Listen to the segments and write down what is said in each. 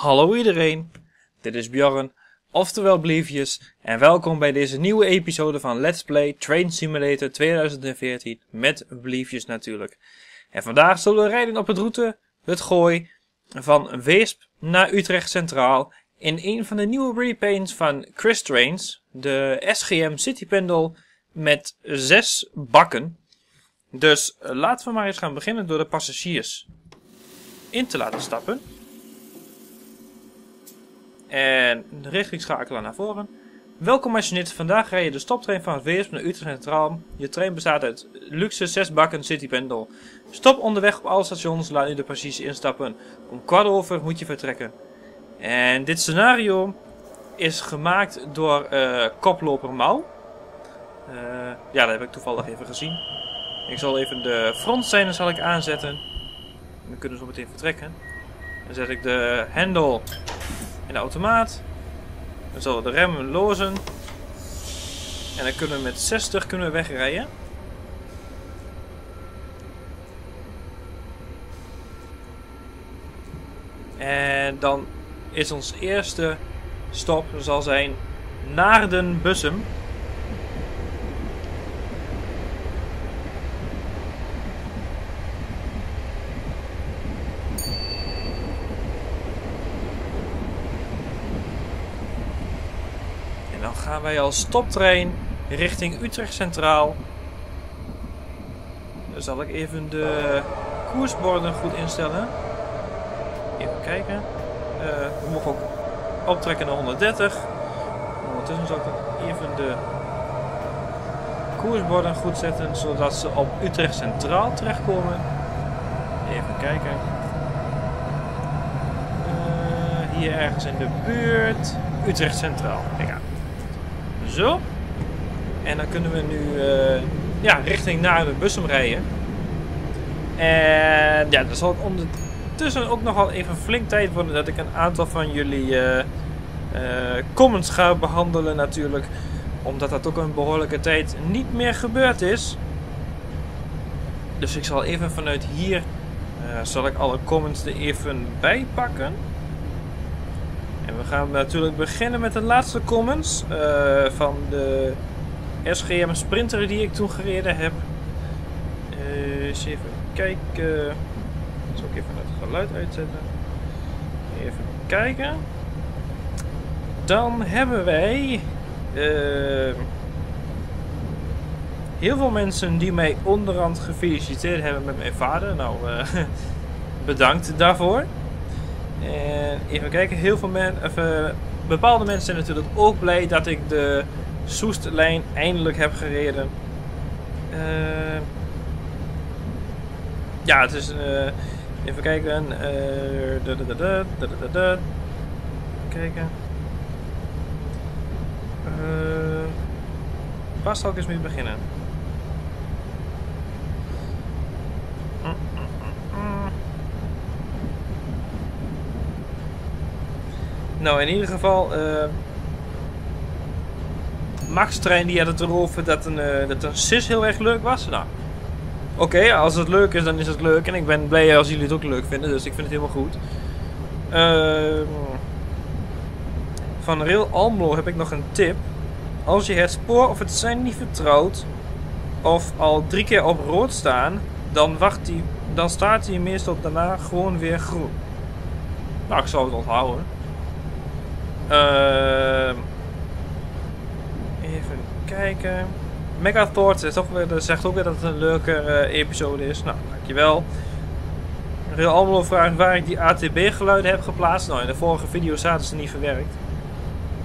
Hallo iedereen, dit is Bjorn, oftewel Bliefjes, en welkom bij deze nieuwe episode van Let's Play Train Simulator 2014 met Bliefjes natuurlijk. En vandaag zullen we rijden op het gooi van Weesp naar Utrecht Centraal in een van de nieuwe repaints van Chris Trains, de SGM Citypendel met 6 bakken. Dus laten we maar eens gaan beginnen door de passagiers in te laten stappen. En de richting schakelen naar voren. Welkom machinist, vandaag rij je de stoptrein van Weesp naar Utrecht Centraal. Je trein bestaat uit luxe 6 bakken citypendel. Stop onderweg op alle stations, laat u de passagiers instappen. Om 4:15 moet je vertrekken. En dit scenario is gemaakt door Koploper Mauw. Ja, dat heb ik toevallig even gezien. Ik zal even de frontscène zal ik aanzetten. Dan kunnen we zo meteen vertrekken. Dan zet ik de hendel in de automaat. Dan zullen we de remmen lozen. En dan kunnen we met 60 wegrijden. En dan is ons eerste stop zal zijn Naarden-Bussum. Gaan wij als stoptrein richting Utrecht Centraal. Dan zal ik even de koersborden goed instellen. Even kijken. We mogen ook optrekken naar 130. Ondertussen zal ik ook even de koersborden goed zetten, zodat ze op Utrecht Centraal terechtkomen. Even kijken. Hier ergens in de buurt. Utrecht Centraal. Kijk aan. Zo. En dan kunnen we nu richting Naarden-Bussum rijden. En ja, dat zal ondertussen ook nogal even flink tijd worden dat ik een aantal van jullie comments ga behandelen natuurlijk. Omdat dat ook een behoorlijke tijd niet meer gebeurd is. Dus ik zal even vanuit hier, zal ik alle comments er even bij pakken. En we gaan natuurlijk beginnen met de laatste comments van de SGM Sprinter die ik toen gereden heb. Eens even kijken. Ik zal ook even het geluid uitzetten. Even kijken. Dan hebben wij heel veel mensen die mij onderhand gefeliciteerd hebben met mijn vader. Nou, bedankt daarvoor. En even kijken, heel veel bepaalde mensen zijn natuurlijk ook blij dat ik de Soestlijn eindelijk heb gereden. Ja, het is even kijken. Kijken. Waar zal ik eens mee beginnen? Nou, in ieder geval, Max-trein die had het erover dat een SIS heel erg leuk was. Nou, oké, als het leuk is, dan is het leuk. En ik ben blij als jullie het ook leuk vinden, dus ik vind het helemaal goed. Van Rail Almelo heb ik nog een tip. Als je het spoor of het sein niet vertrouwt, of al 3 keer op rood staan, dan staat hij meestal daarna gewoon weer groen. Nou, ik zou het onthouden. Even kijken. Megathorps zegt ook weer dat het een leuke episode is. Nou, dankjewel. Rail Almelo vraagt waar ik die ATB geluiden heb geplaatst. Nou, in de vorige video zaten ze niet verwerkt.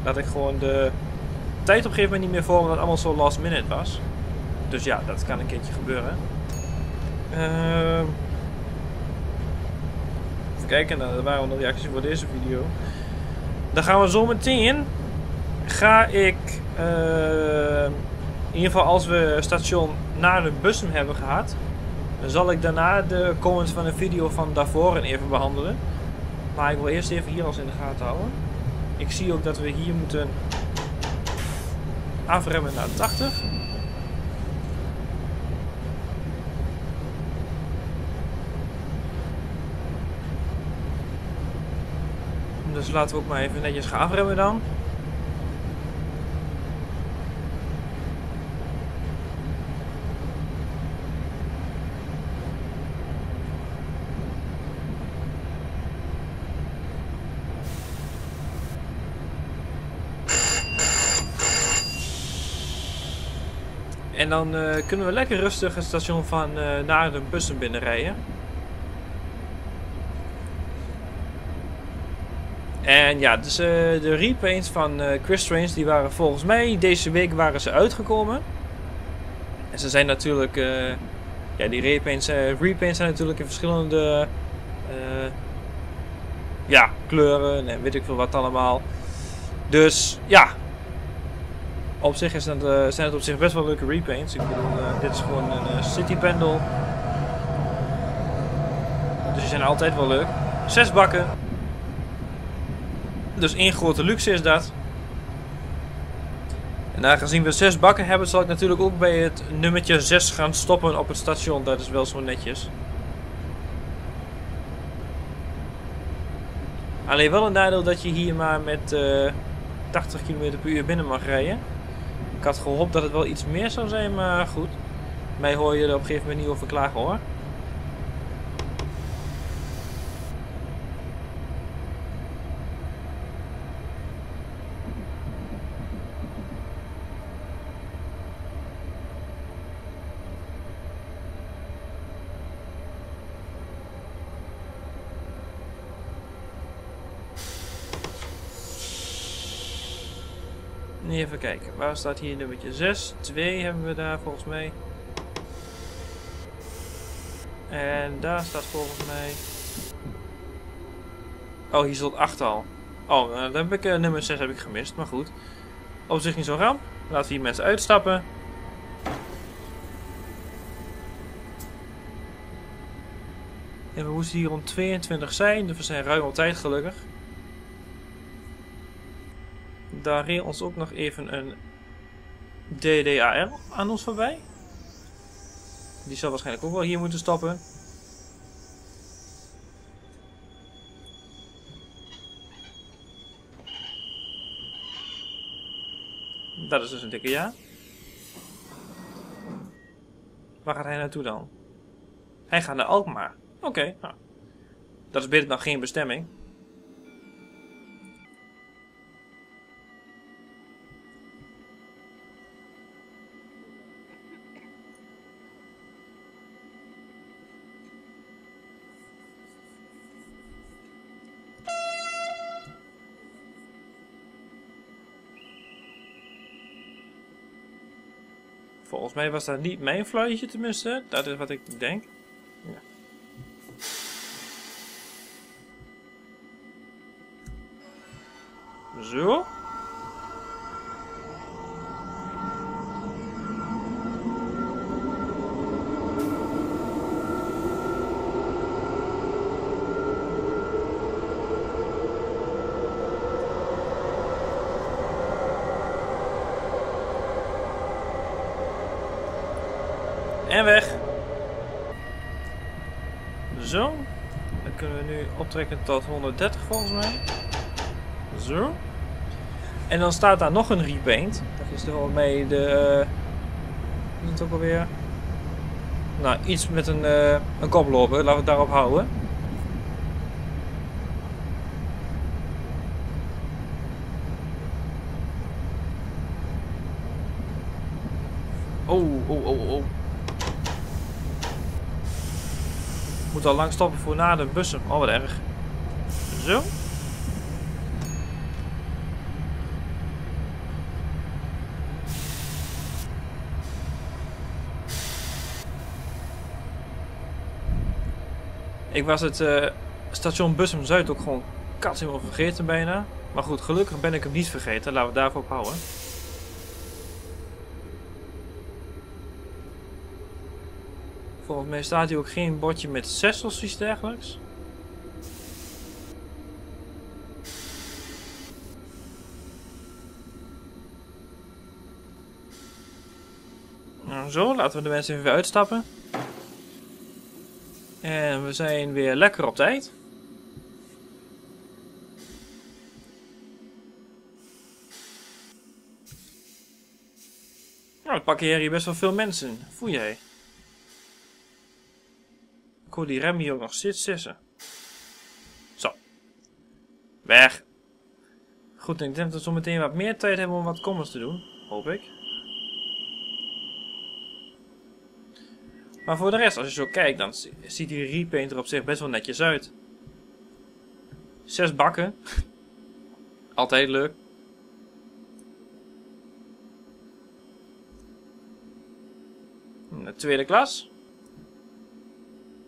Dat ik gewoon de tijd op een gegeven moment niet meer voor, omdat het allemaal zo last minute was. Dus ja, dat kan een keertje gebeuren. Even kijken, nou, er waren al de reacties voor deze video. Dan gaan we zo meteen. Ga ik, in ieder geval als we station Naarden-Bussum hebben gehad, dan zal ik daarna de comments van de video van daarvoor even behandelen. Maar ik wil eerst even hier alles in de gaten houden. Ik zie ook dat we hier moeten afremmen naar 80. Dus laten we ook maar even netjes gaan afremmen dan. En dan kunnen we lekker rustig het station van Naarden-Bussum binnenrijden. En ja, dus de repaints van Chris Trains, die waren volgens mij deze week waren ze uitgekomen. En ze zijn natuurlijk, ja, die repaints zijn natuurlijk in verschillende ja, kleuren en weet ik veel wat allemaal. Dus ja. Op zich is dat, zijn het op zich best wel leuke repaints. Ik bedoel, dit is gewoon een citypendel. Dus die zijn altijd wel leuk. 6 bakken. Dus één grote luxe is dat. En aangezien we 6 bakken hebben, zal ik natuurlijk ook bij het nummertje 6 gaan stoppen op het station. Dat is wel zo netjes. Alleen wel een nadeel dat je hier maar met 80 km per uur binnen mag rijden. Ik had gehoopt dat het wel iets meer zou zijn, maar goed. Mij hoor je er op een gegeven moment niet over klagen hoor. Even kijken, waar staat hier nummertje 6? 2 hebben we daar volgens mij. En daar staat volgens mij... Oh, hier stond 8 al. Oh, dan heb ik nummer 6 heb ik gemist, maar goed. Op zich niet zo'n ramp. Laten we hier mensen uitstappen. En we moesten hier rond 22 zijn, dus we zijn ruim op tijd gelukkig. Daar reed ons ook nog even een DDAR aan ons voorbij. Die zal waarschijnlijk ook wel hier moeten stoppen. Dat is dus een dikke ja. Waar gaat hij naartoe dan? Hij gaat naar Alkmaar. Oké, nou. Dat is beter dan geen bestemming. Volgens mij was dat niet mijn fluitje tenminste, dat is wat ik denk. Ja. Zo. En weg. Zo. Dan kunnen we nu optrekken tot 130 volgens mij. Zo. En dan staat daar nog een repaint. Dat is er wel mee de... Is het ook alweer? Nou, iets met een koploper. Laten we het daarop houden. Oh. Moet al lang stoppen voor na de bussen. Oh, wat erg. Zo. Ik was het station Bussum Zuid ook gewoon kats helemaal vergeten bijna. Maar goed, gelukkig ben ik hem niet vergeten. Laten we daarvoor ophouden. Volgens mij staat hier ook geen bordje met 6 of iets dergelijks. Nou zo, laten we de mensen even uitstappen. En we zijn weer lekker op tijd. we pakken hier best wel veel mensen. Voel jij? Ik hoor die rem hier ook nog steeds sissen. Zo. Weg. Goed, ik denk dat we zo meteen wat meer tijd hebben om wat comments te doen. Hoop ik. Maar voor de rest, als je zo kijkt, dan ziet die repainter op zich best wel netjes uit. 6 bakken. Altijd leuk. De tweede klas.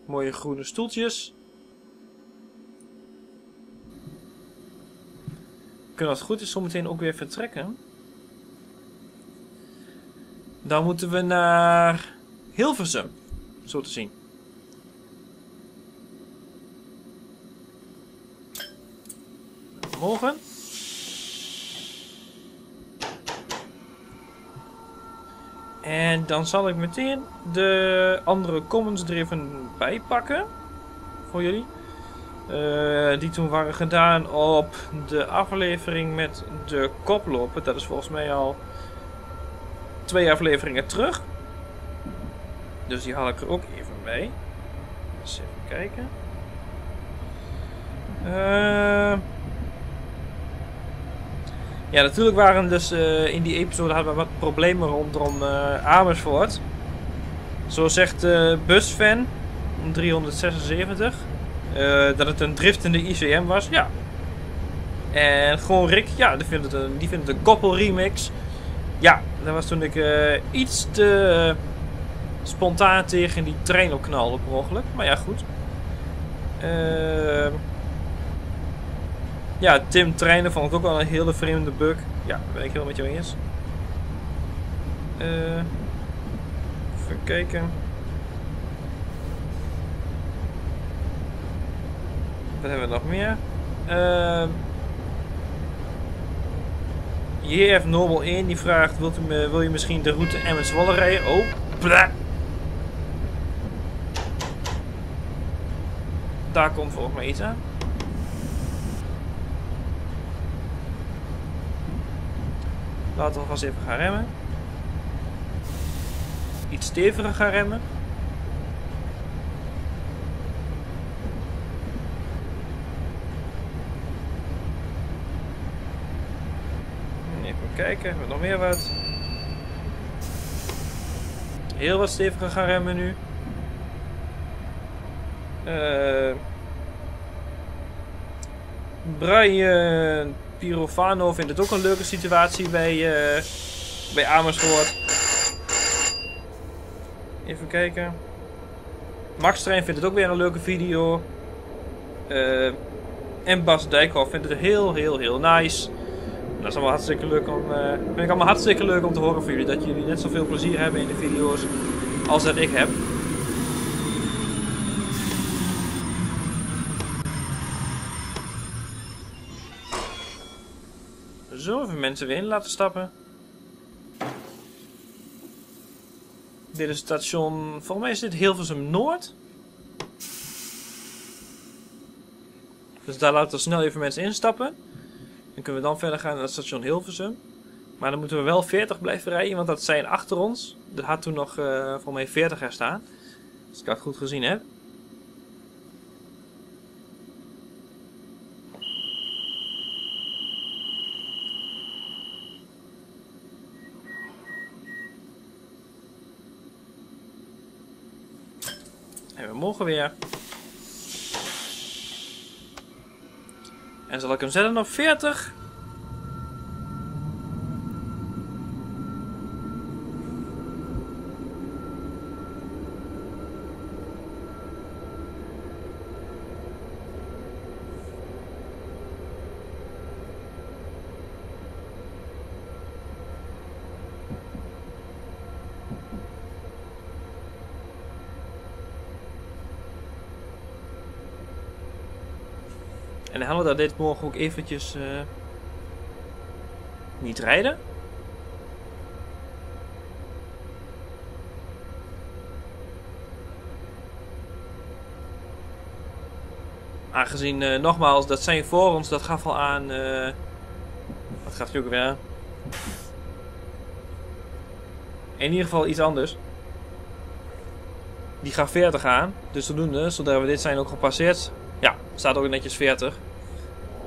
Mooie groene stoeltjes. We kunnen, als het goed is, zometeen ook weer vertrekken. Dan moeten we naar Hilversum, zo te zien. Morgen. En dan zal ik meteen de andere comments er even bij pakken voor jullie. Die toen waren gedaan op de aflevering met de koploper. Dat is volgens mij al 2 afleveringen terug. Dus die haal ik er ook even bij. Eens even kijken. Ja, natuurlijk waren dus in die episode hadden we wat problemen rondom Amersfoort. Zo zegt Busfan376. Dat het een driftende ICM was, ja. En gewoon Rick, ja, die vindt het een koppelremix. Ja, dat was toen ik iets te spontaan tegen die trein op knalde per ongeluk. Maar ja, goed. Ja, Tim treinen vond ik ook al een hele vreemde bug. Ja, ben ik helemaal met jou eens. Even kijken. Wat hebben we nog meer? JF Nobel 1 die vraagt: wil je misschien de route Emmen-Zwolle rijden? Oh, bla. Daar komt volgens mij iets aan. Laten we alvast even gaan remmen. Iets steviger gaan remmen. Kijken, hebben we nog meer wat? Heel wat steviger gaan remmen nu. Brian Pirofano vindt het ook een leuke situatie bij Amersfoort. Even kijken. Max-trein vindt het ook weer een leuke video. En Bas Dijkhoff vindt het heel nice. Dat is allemaal hartstikke leuk om, vind ik allemaal hartstikke leuk om te horen van jullie. Dat jullie net zoveel plezier hebben in de video's als dat ik heb. Zo, even mensen weer in laten stappen. Dit is station, volgens mij is dit Hilversum Noord. Dus daar laten we snel even mensen instappen. Dan kunnen we dan verder gaan naar het station Hilversum. Maar dan moeten we wel 40 blijven rijden, want dat zijn achter ons. Er had toen nog voor mij 40 er staan. Als ik dat goed gezien heb. En we mogen weer. En zal ik hem zetten op 40? En dan gaan we dat dit morgen ook eventjes niet rijden. Aangezien, nogmaals, dat zijn voor ons, dat gaf al aan. Wat gaat het ook weer aan? in ieder geval iets anders. Die gaat 40 aan. Dus zodoende, zodra we dit zijn ook gepasseerd. Ja, staat ook netjes 40.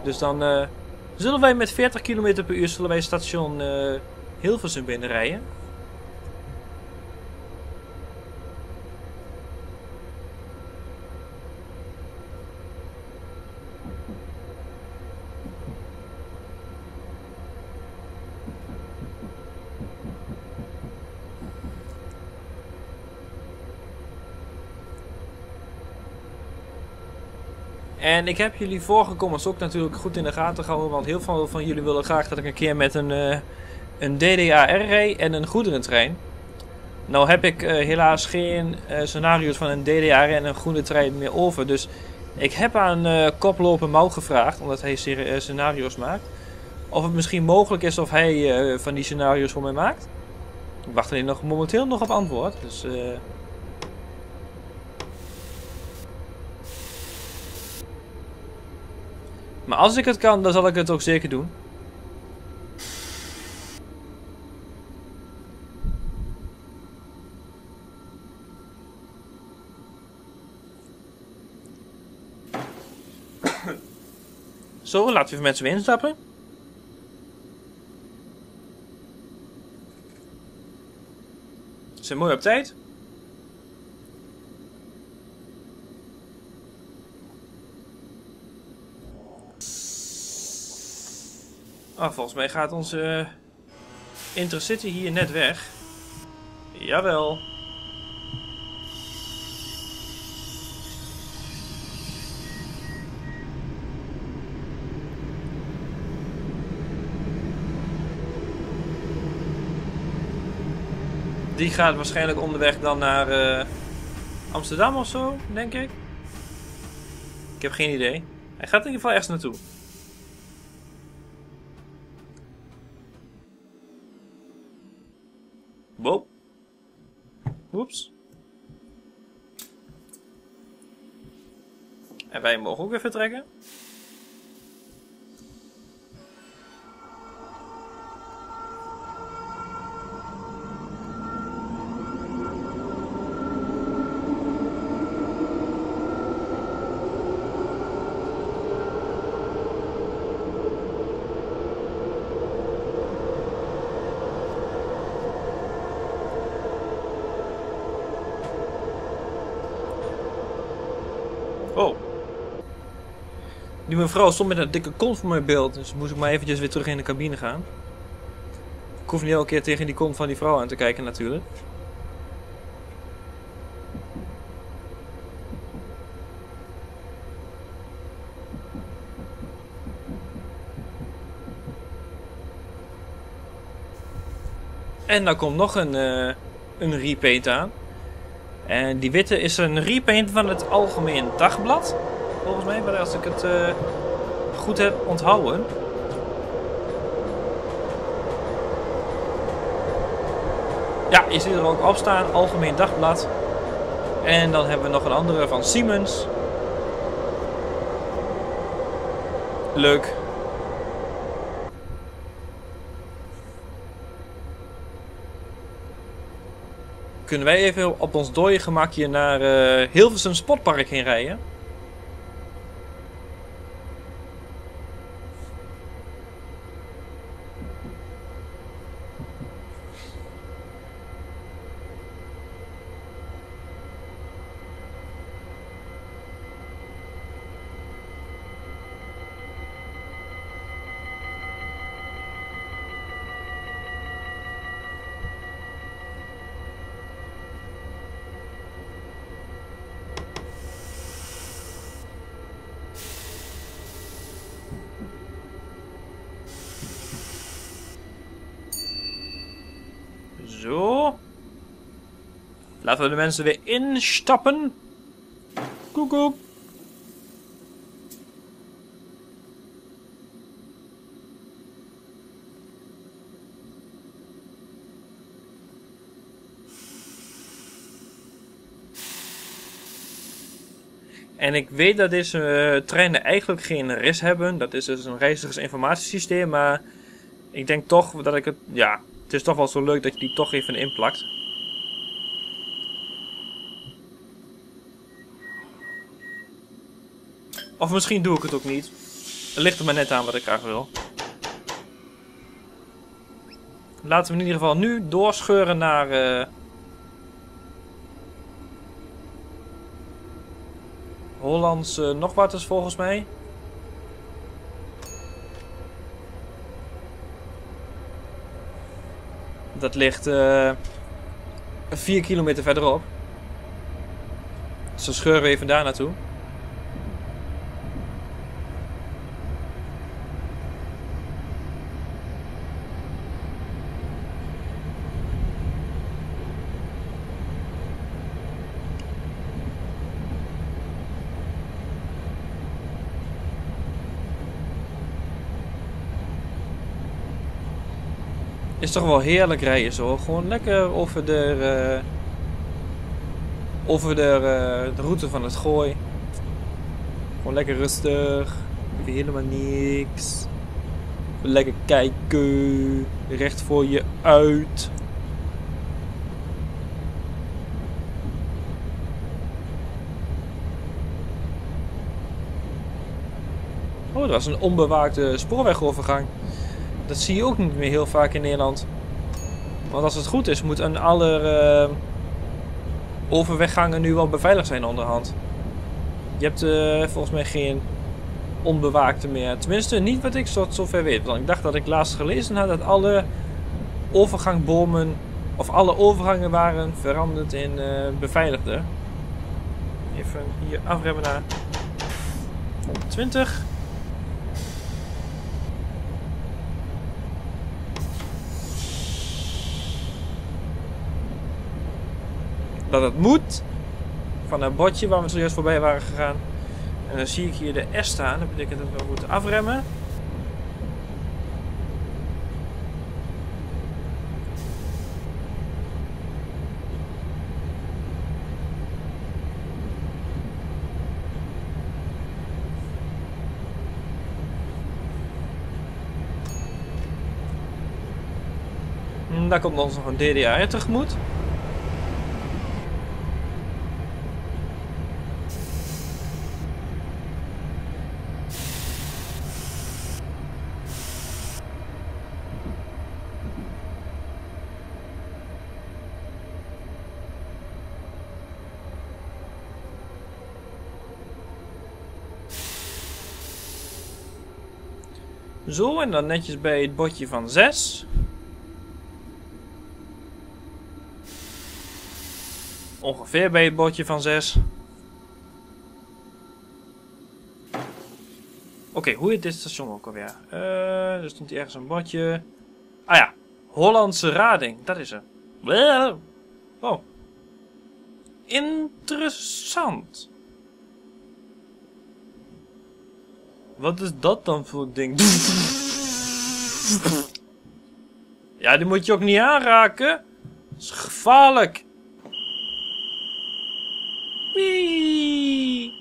Dus dan zullen wij met 40 km per uur zullen wij station Hilversum binnenrijden. En ik heb jullie vorige comments ook natuurlijk goed in de gaten gehouden, want heel veel van jullie willen graag dat ik een keer met een DDAR rijd en een goederentrein. Nou heb ik helaas geen scenario's van een DDAR en een goederentrein meer over, dus ik heb aan Koploper Mauw gevraagd, omdat hij scenario's maakt, of het misschien mogelijk is of hij van die scenario's voor mij maakt. Ik wacht alleen nog momenteel nog op antwoord, dus... Maar als ik het kan, dan zal ik het ook zeker doen. Zo, laten we even met z'n instappen. Ze zijn mooi op tijd. Ah, volgens mij gaat onze Intercity hier net weg. Jawel. Die gaat waarschijnlijk onderweg dan naar Amsterdam of zo, denk ik. Ik heb geen idee. Hij gaat in ieder geval ergens naartoe. Wow. Oeps. En wij mogen ook weer vertrekken. Die mevrouw stond met een dikke kont voor mijn beeld, dus moest ik maar eventjes weer terug in de cabine gaan. Ik hoef niet elke keer tegen die kont van die vrouw aan te kijken natuurlijk. En daar komt nog een repaint aan. En die witte is een repaint van het Algemeen Dagblad. Volgens mij, maar als ik het goed heb onthouden. Ja, je ziet er ook op staan, Algemeen Dagblad. En dan hebben we nog een andere van Siemens. Leuk. Kunnen wij even op ons dode gemakje naar Hilversum Sportpark heen rijden? Zo. Laten we de mensen weer instappen. Koek koek. En ik weet dat deze treinen eigenlijk geen RIS hebben. Dat is dus een reizigersinformatiesysteem. Maar ik denk toch dat ik het... Ja... Het is toch wel zo leuk dat je die toch even inplakt. Of misschien doe ik het ook niet. Het ligt er maar net aan wat ik graag wil. Laten we in ieder geval nu doorscheuren naar... Hollands Nogwaters volgens mij. Dat ligt 4 kilometer verderop. Dus dan scheuren we even daar naartoe. Is toch wel heerlijk rijden zo, gewoon lekker over de route van het Gooi. Gewoon lekker rustig, helemaal niks. Lekker kijken, recht voor je uit. Oh, dat was een onbewaakte spoorwegovergang. Dat zie je ook niet meer heel vaak in Nederland. Want als het goed is, moet aan alle overweggangen nu wel beveiligd zijn onderhand. Je hebt volgens mij geen onbewaakte meer. Tenminste, niet wat ik tot zover weet. Want ik dacht dat ik laatst gelezen had dat alle overgangbomen, of alle overgangen waren veranderd in beveiligde. Even hier afremmen naar 20. Dat het moet van dat bordje waar we zojuist voorbij waren gegaan. En dan zie ik hier de S staan. Dat betekent dat we moeten afremmen. En daar komt ons nog een DDAR tegemoet. Zo, en dan netjes bij het bordje van 6. Ongeveer bij het bordje van 6. Oké, hoe heet dit station ook alweer? Er stond hier ergens een bordje. Ah ja, Hollandse Rading, dat is er. Oh. Interessant. Wat is dat dan voor ding? Ja, die moet je ook niet aanraken. Dat is gevaarlijk. Wee.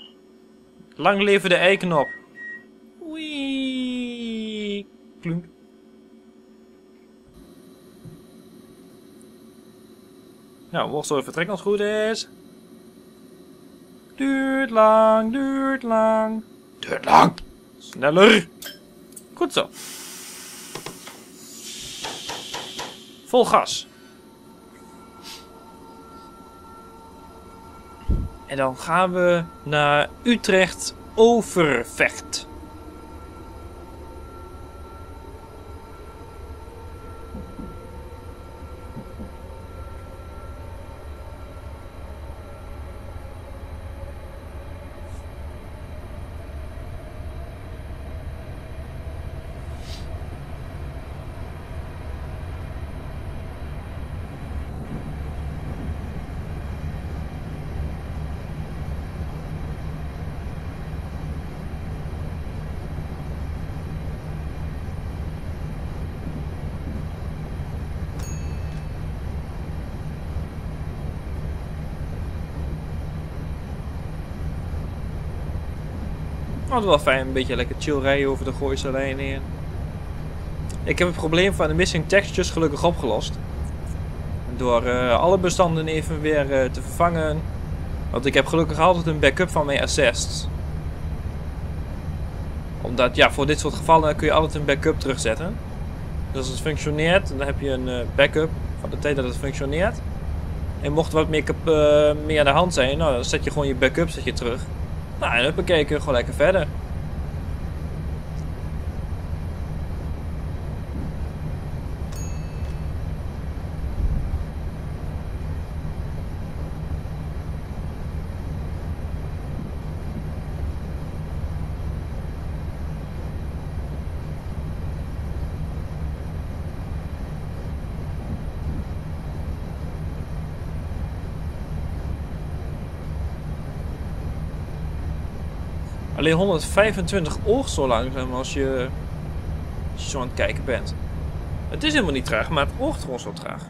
Lang leven de eiknop. Wee. Klunk. Nou, wordt zo vertrek als het goed is. Duurt lang, duurt lang. Duurt lang. Sneller! Goed zo. Vol gas. En dan gaan we naar Utrecht Overvecht. Altijd wel fijn, een beetje lekker chill rijden over de Gooise lijn heen. Ik heb het probleem van de missing textures gelukkig opgelost. Door alle bestanden even weer te vervangen. Want ik heb gelukkig altijd een backup van mijn assists. Omdat, ja, voor dit soort gevallen kun je altijd een backup terugzetten. Dus als het functioneert, dan heb je een backup van de tijd dat het functioneert. En mocht wat meer aan de hand zijn, nou, dan zet je gewoon je backup terug. Nou, en huppakee, kun je gewoon lekker verder. Alleen 125 oog zo langzaam als je zo aan het kijken bent. Het is helemaal niet traag, maar het oogt gewoon zo traag.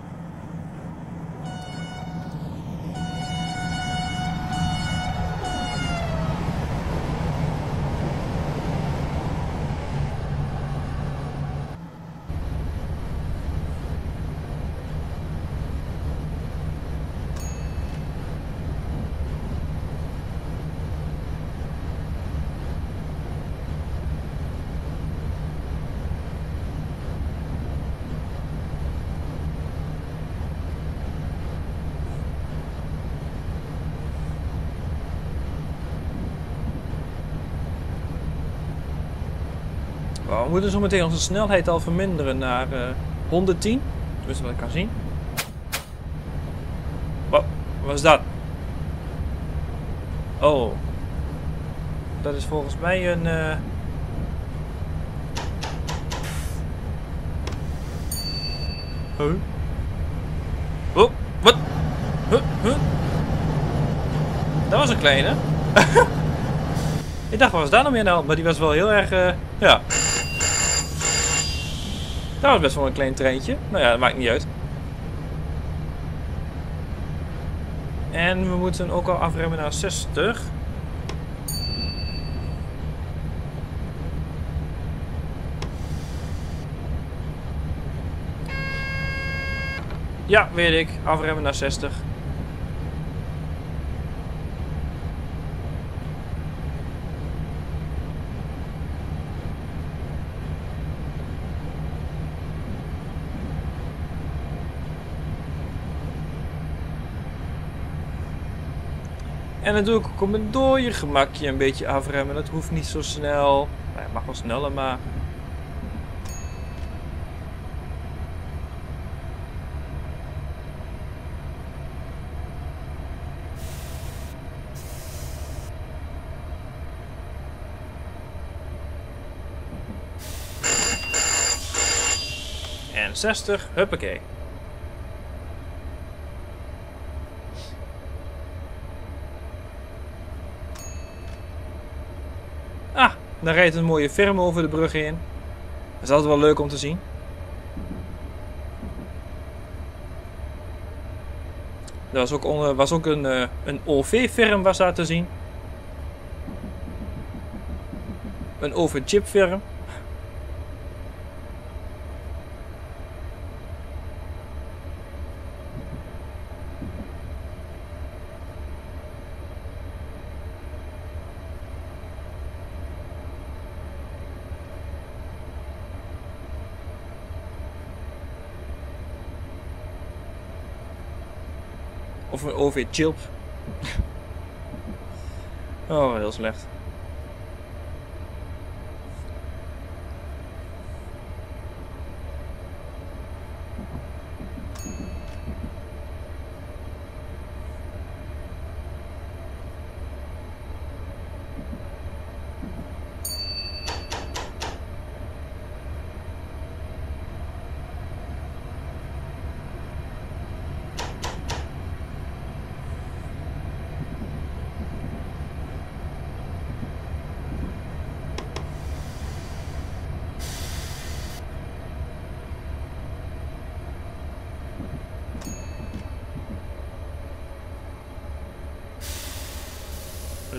We moeten zo meteen onze snelheid al verminderen naar 110. Tenminste wat ik kan zien. Wat is dat? Oh. Dat is volgens mij een... Huh? Oh, wat? Huh? Dat was een kleine. Ik dacht, wat was daar nou meer nou? Maar die was wel heel erg... ja. Dat was best wel een klein treintje. Nou ja, dat maakt niet uit. En we moeten ook al afremmen naar 60. Ja, weet ik. Afremmen naar 60. En natuurlijk kom ik door je gemakje een beetje afremmen. Dat hoeft niet zo snel. Nou, je mag wel sneller, maar... En 60. Huppakee. Daar rijdt een mooie firma over de brug heen. Dat is altijd wel leuk om te zien. Er was ook een OV-Virm was daar te zien. Een OV-chip firm. Of een OV-chip. Oh, heel slecht.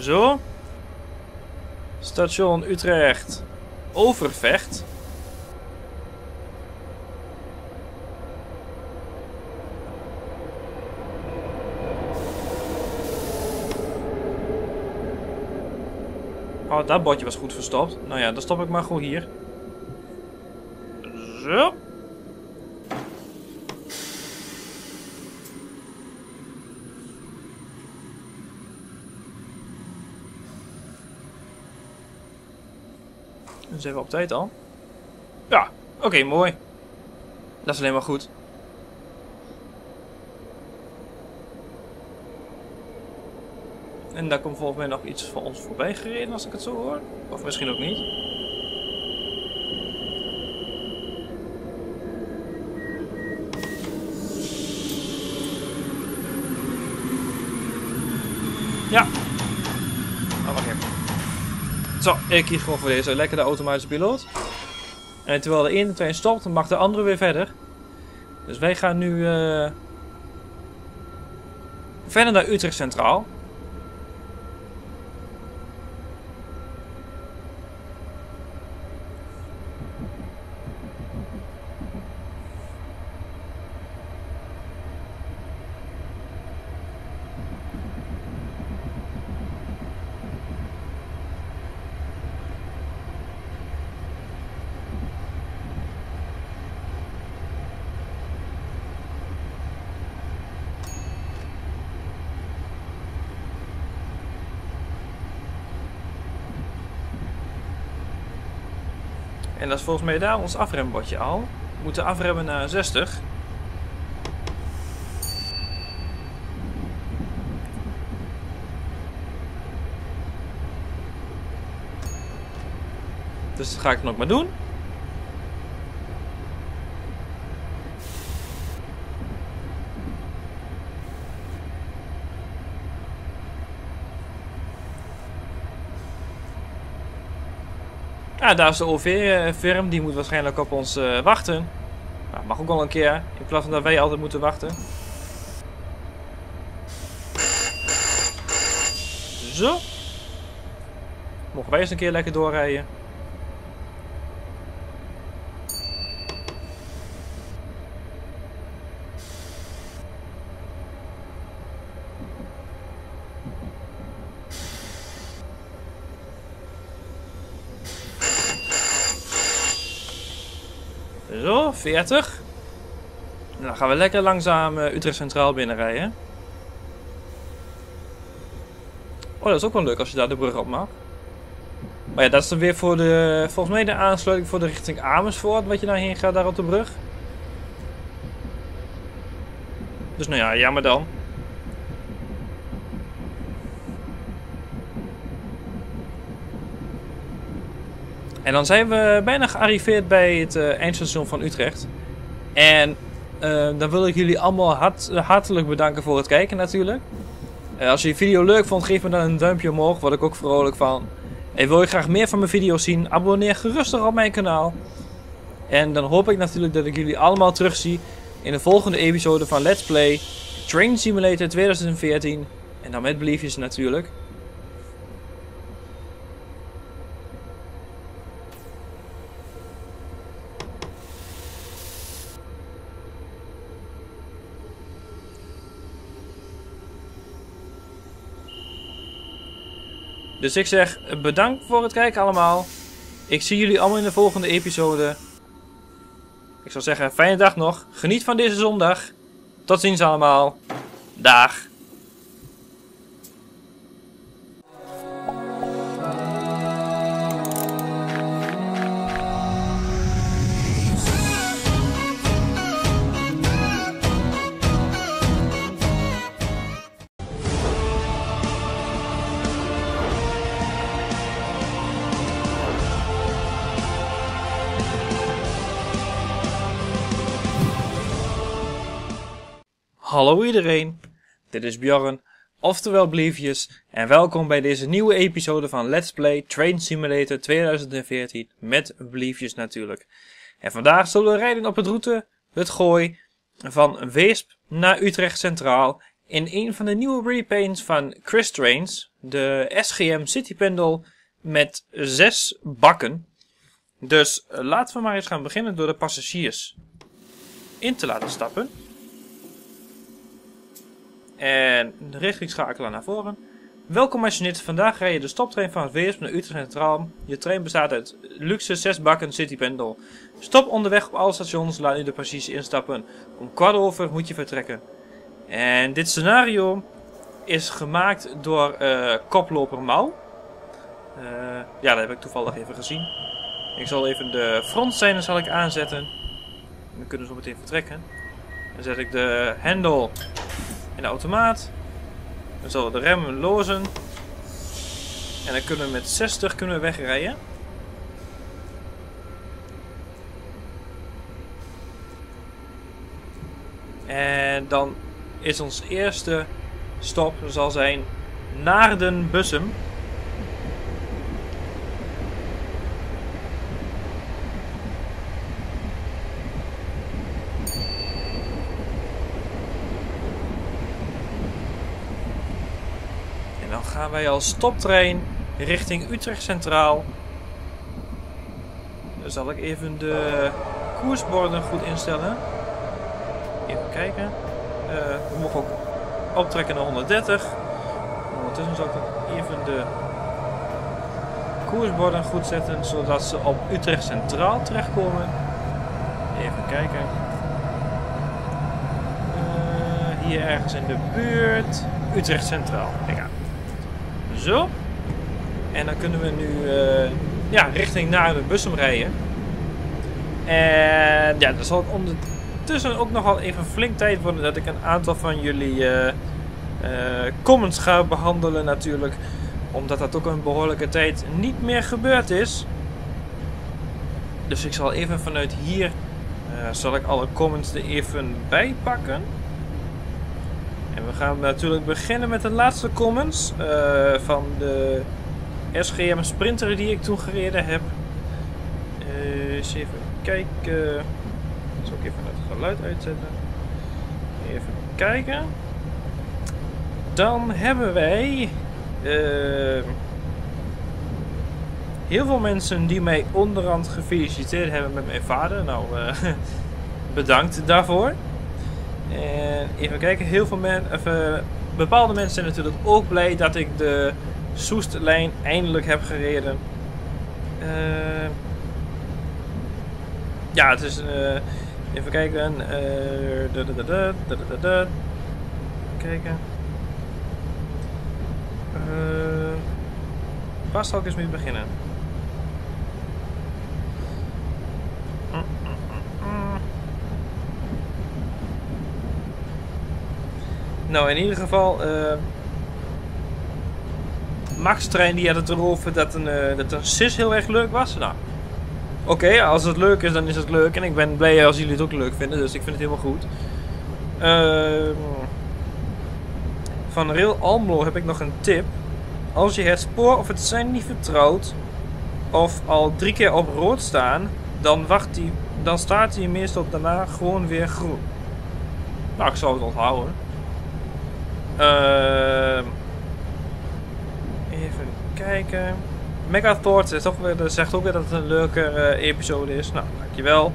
Zo. Station Utrecht Overvecht. Oh, dat bordje was goed verstopt. Nou ja, dan stop ik maar gewoon hier. Zo. Dan zijn we op tijd al. Ja, oké, mooi. Dat is alleen maar goed. En daar komt volgens mij nog iets van ons voorbij gereden, als ik het zo hoor. Of misschien ook niet. Ja. Oh, wacht even. Zo, ik kies gewoon voor deze. Lekker de automatische piloot. En terwijl de ene trein stopt, mag de andere weer verder. Dus wij gaan nu verder naar Utrecht Centraal. En dat is volgens mij daar ons afrembordje al. We moeten afremmen naar 60. Dus dat ga ik nog maar doen. Ja, daar is de OV-Virm, die moet waarschijnlijk op ons wachten. Nou, mag ook al een keer, in plaats van dat wij altijd moeten wachten. Zo. Mogen wij eens een keer lekker doorrijden. Zo, 40. En dan gaan we lekker langzaam Utrecht Centraal binnenrijden. Oh, dat is ook wel leuk als je daar de brug op mag. Maar ja, dat is dan weer voor de, volgens mij de aansluiting voor de richting Amersfoort, wat je daarheen gaat, daar op de brug. Dus nou ja, jammer dan. En dan zijn we bijna gearriveerd bij het eindstation van Utrecht. En dan wil ik jullie allemaal hartelijk bedanken voor het kijken natuurlijk. Als je de video leuk vond, geef me dan een duimpje omhoog, word ik ook vrolijk van. En wil je graag meer van mijn video's zien, abonneer gerustig op mijn kanaal. En dan hoop ik natuurlijk dat ik jullie allemaal terugzie in de volgende episode van Let's Play Train Simulator 2014. En dan met Bliefjes natuurlijk. Dus ik zeg bedankt voor het kijken allemaal. Ik zie jullie allemaal in de volgende episode. Ik zou zeggen, fijne dag nog. Geniet van deze zondag. Tot ziens allemaal. Dag. Hallo iedereen, dit is Bjorn, oftewel Bliefjes, en welkom bij deze nieuwe episode van Let's Play Train Simulator 2014 met Bliefjes natuurlijk. En vandaag zullen we rijden op het route, het gooi, van Weesp naar Utrecht Centraal in een van de nieuwe repaints van Chris Trains, de SGM Citypendel met 6 bakken. Dus laten we maar eens gaan beginnen door de passagiers in te laten stappen. En de richting schakelen naar voren. Welkom als je niet. Vandaag rij je de stoptrein van het Weesp naar Utrecht Centraal. Je trein bestaat uit luxe 6 bakken Citypendel. Stop onderweg op alle stations, laat u de precies instappen. Om 4:15 moet je vertrekken. En dit scenario is gemaakt door Koploper Mauw. Ja, dat heb ik toevallig even gezien. Ik zal even de frontscène zal ik aanzetten. Dan kunnen we zo meteen vertrekken. Dan zet ik de hendel in de automaat. Dan zullen we de rem lozen. En dan kunnen we met 60 wegrijden. En dan is ons eerste stop zal zijn Naarden-Bussum. Gaan wij als stoptrein richting Utrecht Centraal. Dan zal ik even de koersborden goed instellen. Even kijken. We mogen ook optrekken naar 130. Ondertussen zal ik ook even de koersborden goed zetten, zodat ze op Utrecht Centraal terechtkomen. Even kijken. Hier ergens in de buurt. Utrecht Centraal. Kijk aan. Zo. En dan kunnen we nu ja, richting Naarden-Bussum rijden. En ja, dan zal ik ondertussen ook nog wel even flink tijd worden dat ik een aantal van jullie comments ga behandelen natuurlijk. Omdat dat ook een behoorlijke tijd niet meer gebeurd is. Dus ik zal even vanuit hier, zal ik alle comments er even bij pakken. En we gaan natuurlijk beginnen met de laatste comments van de SGM Sprinter die ik toen gereden heb. Eens even kijken. Ik zal ook even het geluid uitzetten. Even kijken. Dan hebben wij heel veel mensen die mij onderhand gefeliciteerd hebben met mijn vader. Nou, bedankt daarvoor. En even kijken, heel veel bepaalde mensen zijn natuurlijk ook blij dat ik de Soestlijn eindelijk heb gereden. Ja, het is, even kijken, kijken. Waar zal ik eens mee beginnen? Nou, in ieder geval, Max-trein die had het erover dat een SIS heel erg leuk was. Nou, oké, als het leuk is, dan is het leuk. En ik ben blij als jullie het ook leuk vinden, dus ik vind het helemaal goed. Van Rail Almelo heb ik nog een tip. Als je het spoor of het sein niet vertrouwt, of al 3 keer op rood staan, dan staat hij meestal daarna gewoon weer groen. Nou, ik zou het onthouden. Even kijken. Megathorps zegt ook weer dat het een leuke episode is. Nou, dankjewel.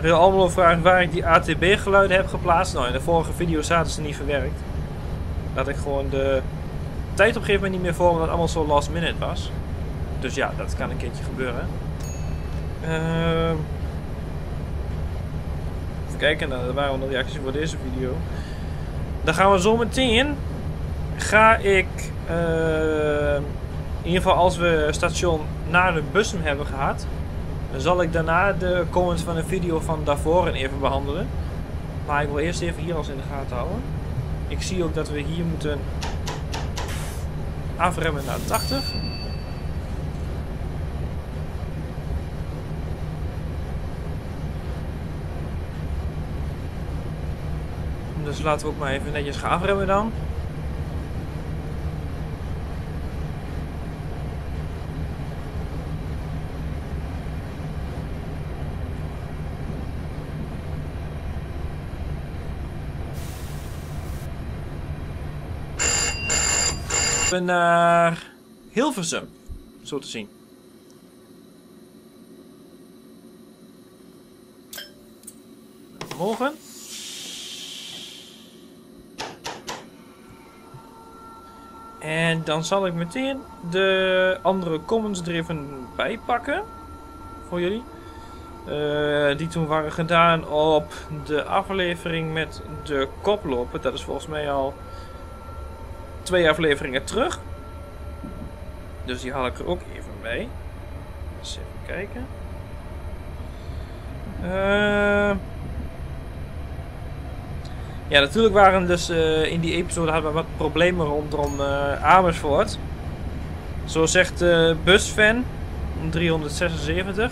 Rail Almelo vraagt waar ik die ATB geluiden heb geplaatst. Nou, in de vorige video zaten ze niet verwerkt. Dat ik gewoon de tijd op een gegeven moment niet meer voor, omdat het allemaal zo last minute was. Dus ja, dat kan een keertje gebeuren. Even kijken, nou, dat waren onder de reacties voor deze video. Dan gaan we zo meteen, ga ik, in ieder geval als we station Naarden-Bussum hebben gehad, dan zal ik daarna de comments van de video van daarvoor even behandelen. Maar ik wil eerst even hier alles in de gaten houden. Ik zie ook dat we hier moeten afremmen naar 80. Dus laten we ook maar even netjes gaan afremmen dan. We gaan naar Hilversum, zo te zien. Morgen. En dan zal ik meteen de andere comments er even bij pakken voor jullie. Die toen waren gedaan op de aflevering met de koploper. Dat is volgens mij al 2 afleveringen terug. Dus die haal ik er ook even bij. Eens even kijken. Ja, natuurlijk waren dus in die episode hadden we wat problemen rondom Amersfoort. Zo zegt Busfan 376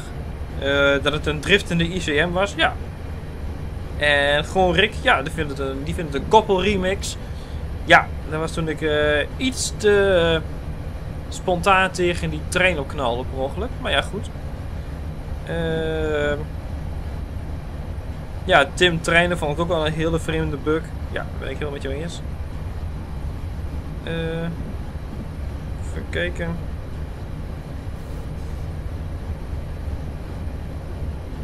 dat het een driftende ICM was. Ja. En gewoon Rick, ja, die vindt het een koppelremix. Ja, dat was toen ik iets te spontaan tegen die trein opknalde per ongeluk. Maar ja, goed. Ja, Tim treinen vond ik ook wel een hele vreemde bug. Ja, ben ik heel met jou eens. Even kijken.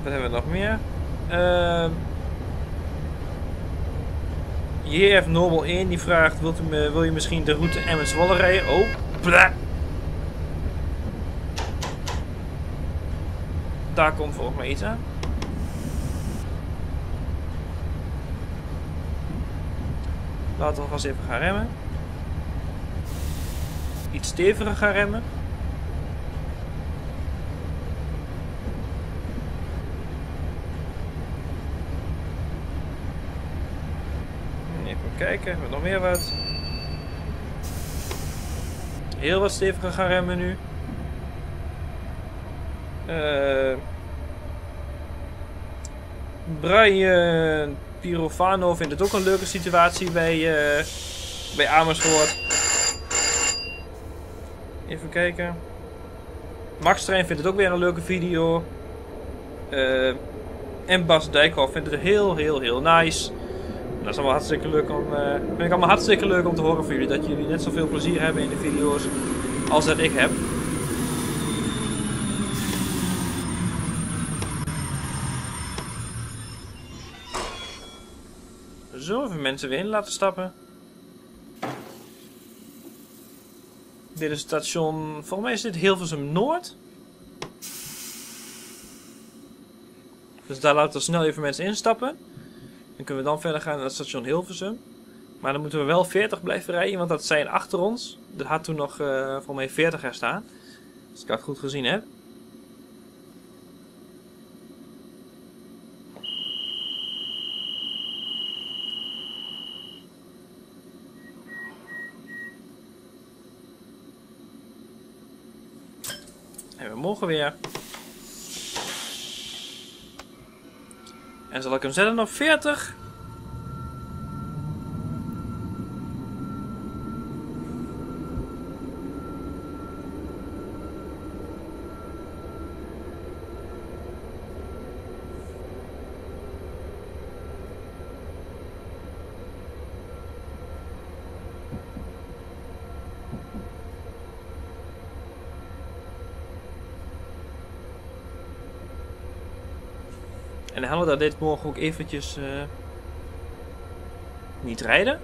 Wat hebben we nog meer? JF Nobel 1 die vraagt: wil je misschien de route Emmen-Zwolle rijden? Oh, bla. Daar komt volgens mij iets aan. Laten we alvast even gaan remmen. Iets steviger gaan remmen. Even kijken, hebben we nog meer wat? Heel wat steviger gaan remmen nu. Brian Pirofano vindt het ook een leuke situatie bij Amersfoort. Even kijken. Max-trein vindt het ook weer een leuke video. En Bas Dijkhoff vindt het heel nice. Dat is allemaal hartstikke leuk om, vind ik allemaal hartstikke leuk om te horen voor jullie. Dat jullie net zoveel plezier hebben in de video's als dat ik heb. Zo, even mensen weer in laten stappen. Dit is station, volgens mij is dit Hilversum Noord. Dus daar laten we snel even mensen instappen. Dan kunnen we dan verder gaan naar het station Hilversum. Maar dan moeten we wel 40 blijven rijden, want dat zijn achter ons. Er had toen nog volgens mij 40 er staan. Als ik dat goed gezien heb. En we mogen weer. En zal ik hem zetten op 40? En hadden we dat dit morgen ook eventjes niet rijden.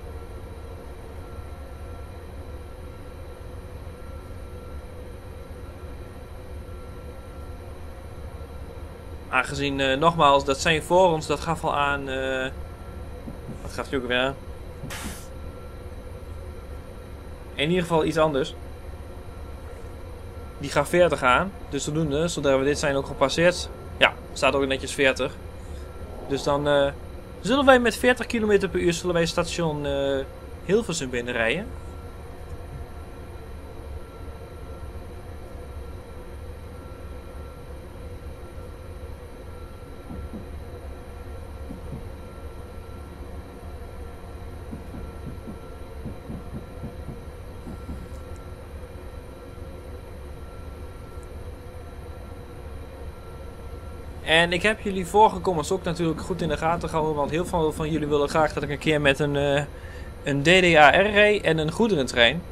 Aangezien, nogmaals, dat zijn voor ons, dat gaf al aan... wat gaat het ook weer aan? In ieder geval iets anders. Die gaf 40 aan, dus zodoende, zodra we dit zijn ook gepasseerd... Ja, staat ook netjes 40. Dus dan zullen wij met 40 km per uur zullen wij station Hilversum binnenrijden. En ik heb jullie vorige comments ook natuurlijk goed in de gaten gehouden, want heel veel van jullie willen graag dat ik een keer met een DDAR rijd en een goederentrein.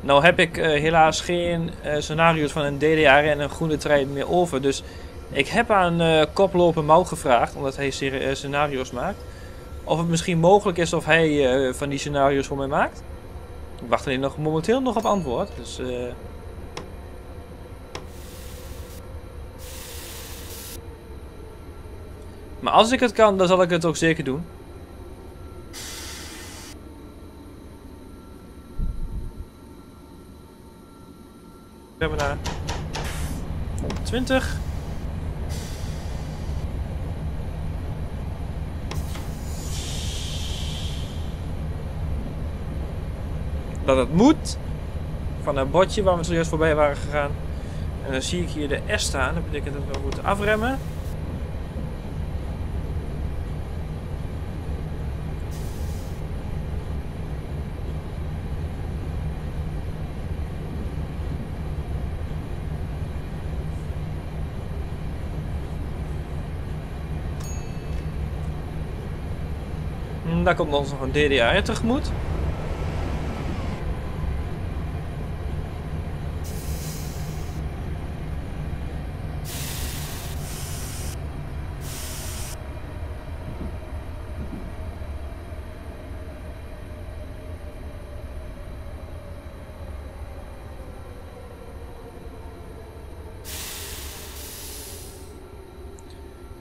Nou heb ik helaas geen scenario's van een DDAR en een goederentrein meer over, dus ik heb aan Koploper Mauw gevraagd, omdat hij scenario's maakt, of het misschien mogelijk is of hij van die scenario's voor mij maakt. We wachten hier nog, momenteel nog op antwoord. Dus, maar als ik het kan, dan zal ik het ook zeker doen. We hebben naar 120. Dat het moet van dat bordje waar we zojuist voorbij waren gegaan. En dan zie ik hier de S staan. Dat betekent dat we moeten afremmen. En daar komt ons nog een DDAR tegemoet.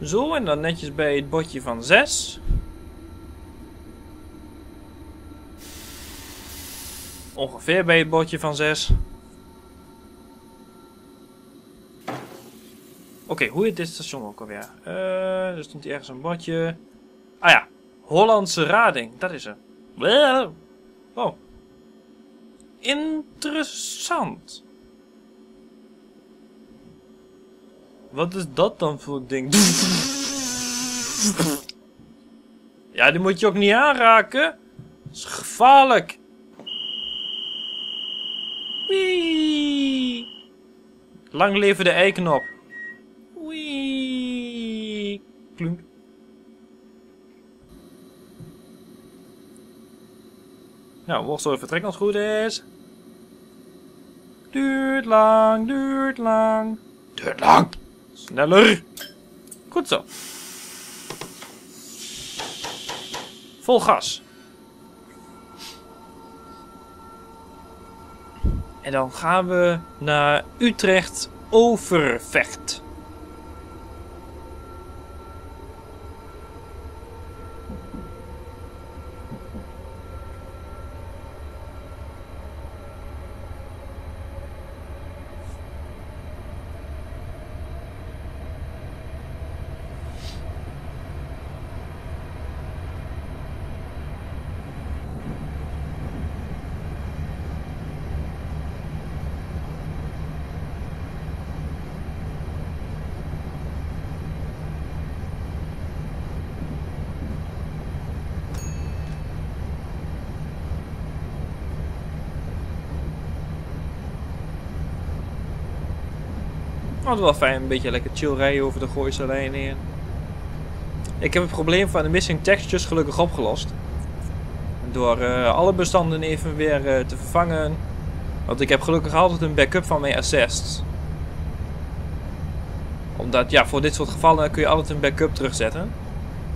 Zo, en dan netjes bij het bordje van 6. Ongeveer bij het bordje van 6. Oké, hoe heet dit station ook alweer? Er stond hier ergens een bordje. Ah ja, Hollandse Rading, dat is er. Oh. Interessant. Wat is dat dan voor ding? Ja, die moet je ook niet aanraken. Dat is gevaarlijk. Wee. Lang leven de eiknop. Wee. Klunk. Nou, Worstel vertrekt als het goed is. Duurt lang, duurt lang. Duurt lang. Sneller. Goed zo. Vol gas. En dan gaan we naar Utrecht Overvecht. Het wel fijn, een beetje lekker chill rijden over de Gooise lijn heen. Ik heb het probleem van de missing textures gelukkig opgelost. Door alle bestanden even weer te vervangen. Want ik heb gelukkig altijd een backup van mijn assets. Omdat, ja, voor dit soort gevallen kun je altijd een backup terugzetten.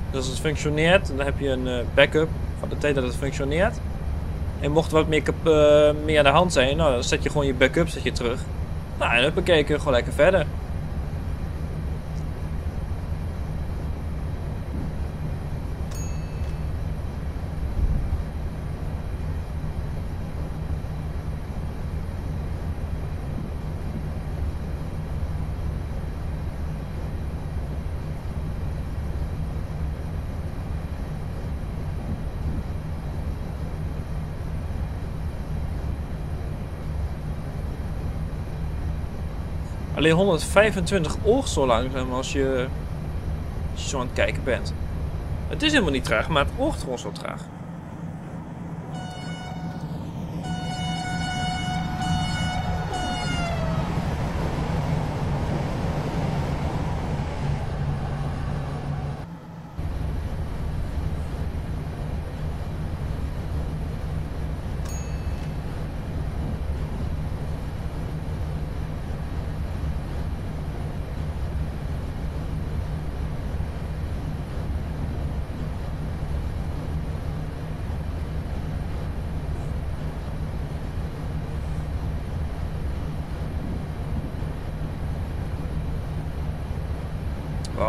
Dus als het functioneert, dan heb je een backup van de tijd dat het functioneert. En mocht er wat meer aan de hand zijn, nou, dan zet je gewoon je backup terug. Nou, en huppakee, kun je gewoon lekker verder. Alleen 125 oog zo langzaam als je zo aan het kijken bent. Het is helemaal niet traag, maar het oogt gewoon zo traag.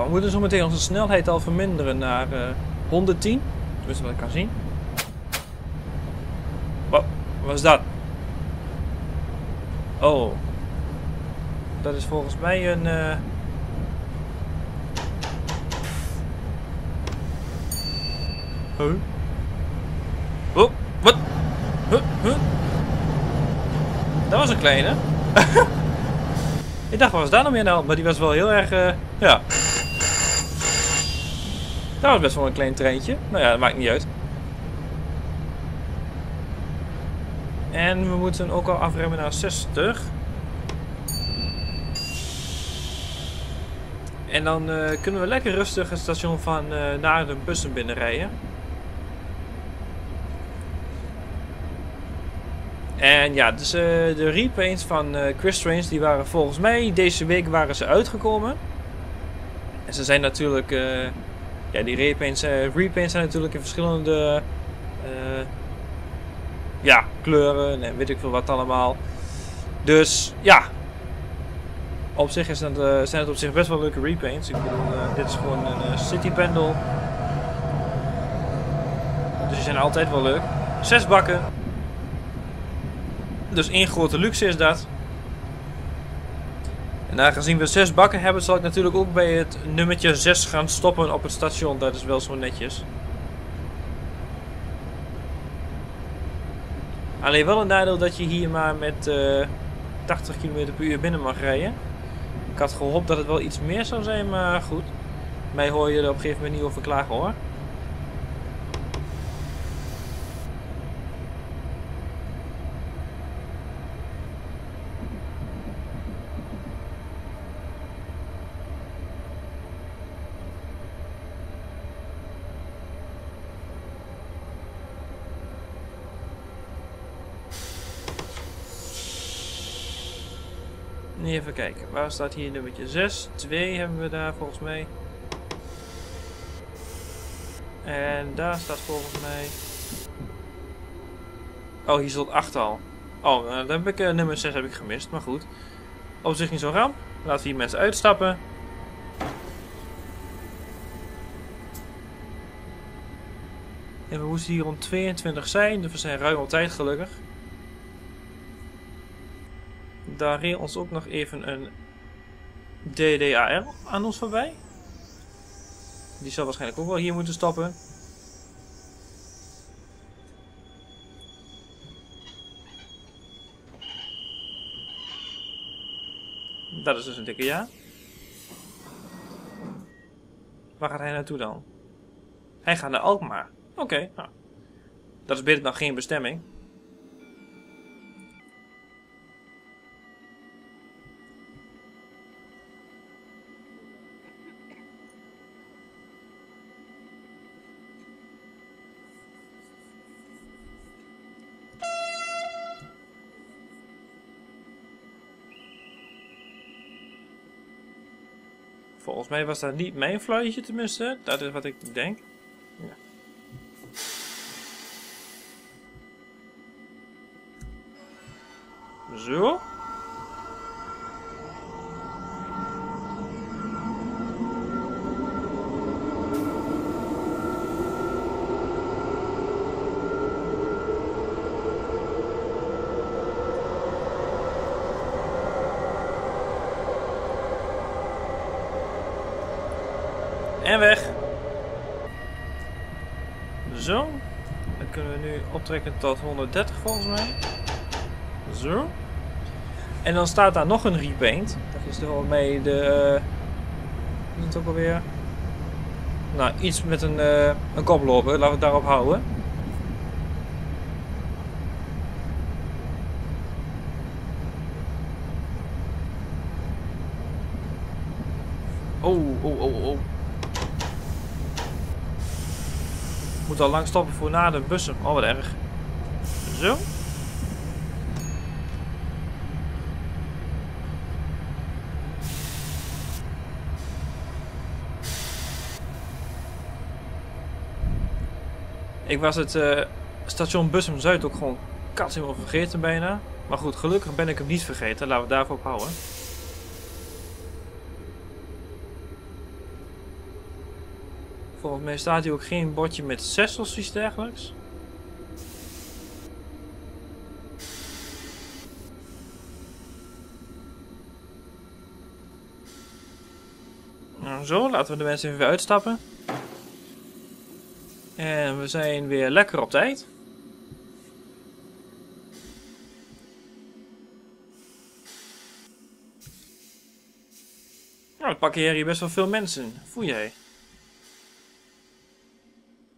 We moeten zo meteen onze snelheid al verminderen naar 110. Dus wat ik kan zien. Wat is dat? Oh. Dat is volgens mij een... Oh, wat? Dat was een kleine. Ik dacht, wat was daar nog meer aan de hand? Maar die was wel heel erg... ja. Dat was best wel een klein treintje. Nou ja, dat maakt niet uit. En we moeten ook al afremmen naar 60. En dan kunnen we lekker rustig het station van Naarden-Bussum binnenrijden. En ja, dus de repaints van Chris Trains, die waren volgens mij deze week waren ze uitgekomen. En ze zijn natuurlijk, ja, die repaints zijn natuurlijk in verschillende ja, kleuren en weet ik veel wat allemaal. Dus ja, op zich is dat, zijn het op zich best wel leuke repaints. Ik bedoel, dit is gewoon een citypendel. Dus die zijn altijd wel leuk. 6 bakken. Dus één grote luxe is dat. En aangezien we 6 bakken hebben, zal ik natuurlijk ook bij het nummertje 6 gaan stoppen op het station. Dat is wel zo netjes. Alleen wel een nadeel dat je hier maar met 80 km per uur binnen mag rijden. Ik had gehoopt dat het wel iets meer zou zijn, maar goed. Mij hoor je er op een gegeven moment niet over klagen hoor. Even kijken, waar staat hier nummertje 6? 2 hebben we daar volgens mij. En daar staat volgens mij... Oh, hier stond 8 al. Oh, dan heb ik nummer 6 heb ik gemist, maar goed. Op zich niet zo ramp. Laten we hier mensen uitstappen. En we moesten hier rond 22 zijn, dus we zijn ruim op tijd gelukkig. Daar reed ons ook nog even een DDAR aan ons voorbij. Die zal waarschijnlijk ook wel hier moeten stoppen. Dat is dus een dikke ja. Waar gaat hij naartoe dan? Hij gaat naar Alkmaar. Oké, nou. Dat is beter dan geen bestemming. Volgens mij was dat niet mijn fluitje tenminste. Dat is wat ik denk. Ja. Zo. En weg. Zo. Dan kunnen we nu optrekken tot 130 volgens mij. Zo. En dan staat daar nog een repaint. Dat is er al mee de... Is het ook alweer? Nou, iets met een koploper. Laten we het daarop houden. Oh. Moet al lang stoppen voor Naarden-Bussum. Oh, wat erg. Zo. Ik was het station Bussum Zuid ook gewoon kat helemaal vergeten bijna. Maar goed, gelukkig ben ik hem niet vergeten. Laten we daarvoor ophouden. want mij staat hier ook geen bordje met 6 of iets dergelijks. Nou zo, laten we de mensen even uitstappen. En we zijn weer lekker op tijd. Nou, ik parkeer hier best wel veel mensen. Voel jij?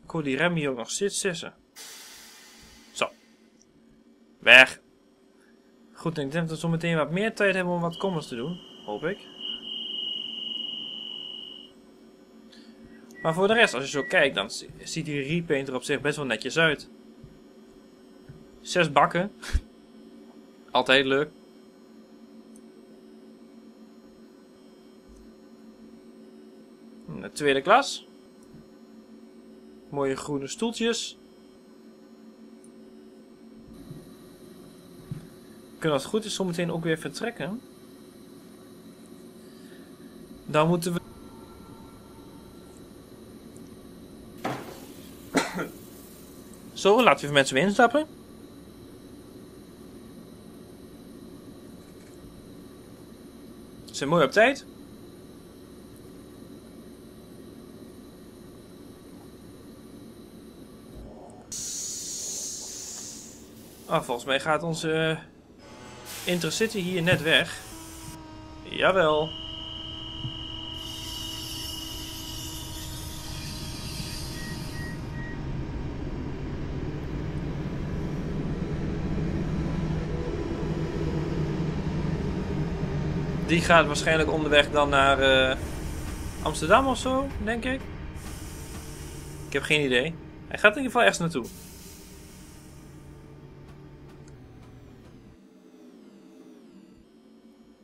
Ik hoor die rem hier ook nog steeds sissen. Zo. Weg. Goed, ik denk dat we zo meteen wat meer tijd hebben om wat comments te doen. Hoop ik. Maar voor de rest, als je zo kijkt, dan ziet die repainter op zich best wel netjes uit. 6 bakken. Altijd leuk. De tweede klas. Mooie groene stoeltjes. We kunnen als het goed is zometeen ook weer vertrekken. Dan moeten we... Zo, laten we even mensen weer instappen. Ze zijn mooi op tijd. Ah, volgens mij gaat onze Intercity hier net weg. Jawel. Die gaat waarschijnlijk onderweg dan naar Amsterdam of zo, denk ik. Ik heb geen idee. Hij gaat in ieder geval ergens naartoe.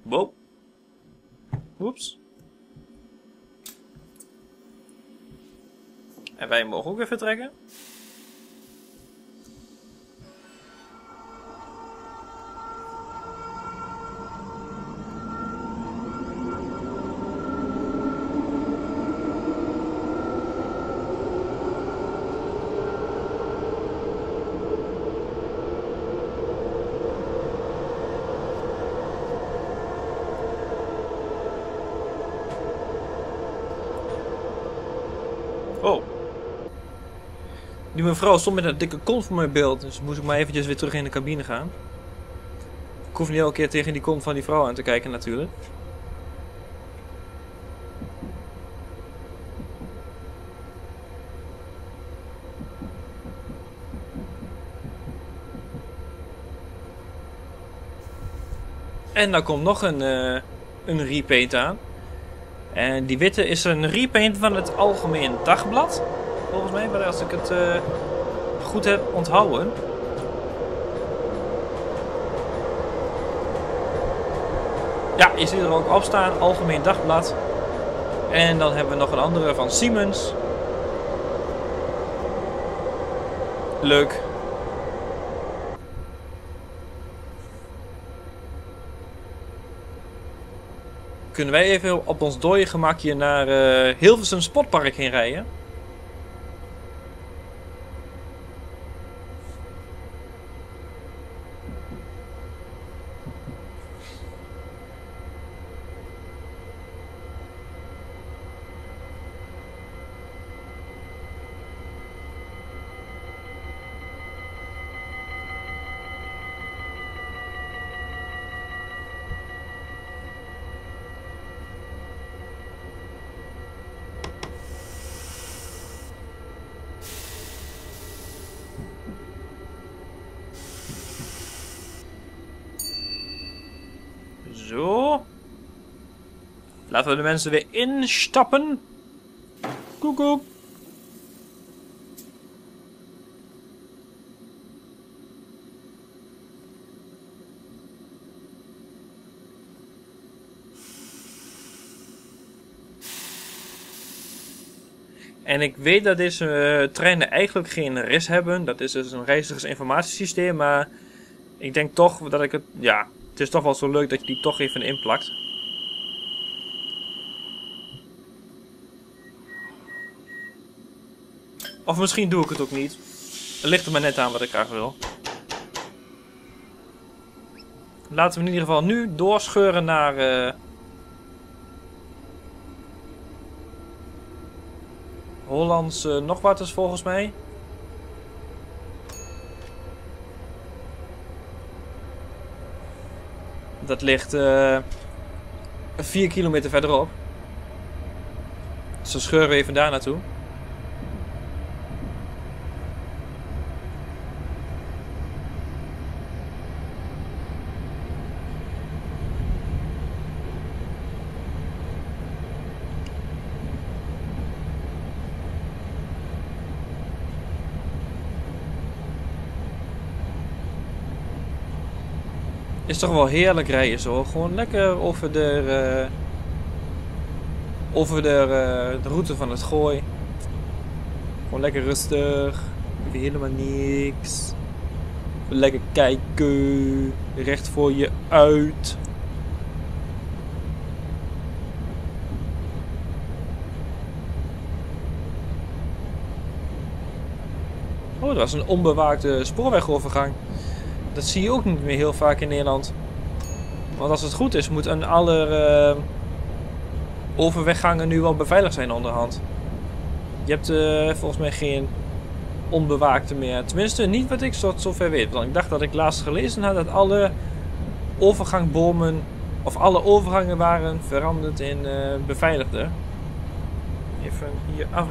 Wow. Oeps. En wij mogen ook weer vertrekken. Die mevrouw stond met een dikke kont voor mijn beeld, dus moest ik maar eventjes weer terug in de cabine gaan. Ik hoef niet elke keer tegen die kont van die vrouw aan te kijken natuurlijk. En daar komt nog een repaint aan. En die witte is een repaint van het Algemeen Dagblad. Volgens mij, maar als ik het goed heb onthouden. Ja, je ziet er ook op staan, Algemeen Dagblad. En dan hebben we nog een andere van Siemens. Leuk. Kunnen wij even op ons dode gemakje naar Hilversum Sportpark heen rijden? Zo. Laten we de mensen weer instappen. Koekoek. En ik weet dat deze treinen eigenlijk geen RIS hebben. Dat is dus een reizigersinformatiesysteem. Maar ik denk toch dat ik het... Ja. Het is toch wel zo leuk dat je die toch even inplakt. Of misschien doe ik het ook niet. Het ligt er maar net aan wat ik graag wil. Laten we in ieder geval nu doorscheuren naar... Hollands Nogwaters volgens mij. Dat ligt 4 kilometer verderop. Dus dan scheuren we even daar naartoe. Is toch wel heerlijk rijden zo. Gewoon lekker over de route van het Gooi. Gewoon lekker rustig. Even helemaal niks. Lekker kijken. Recht voor je uit. Oh, dat was een onbewaakte spoorwegovergang. Dat zie je ook niet meer heel vaak in Nederland. Want als het goed is, moet aan alle overweggangen nu wel beveiligd zijn onderhand. Je hebt volgens mij geen onbewaakte meer. Tenminste, niet wat ik tot zover weet. Want ik dacht dat ik laatst gelezen had dat alle overgangbomen, of alle overgangen waren veranderd in beveiligde. Even hier af.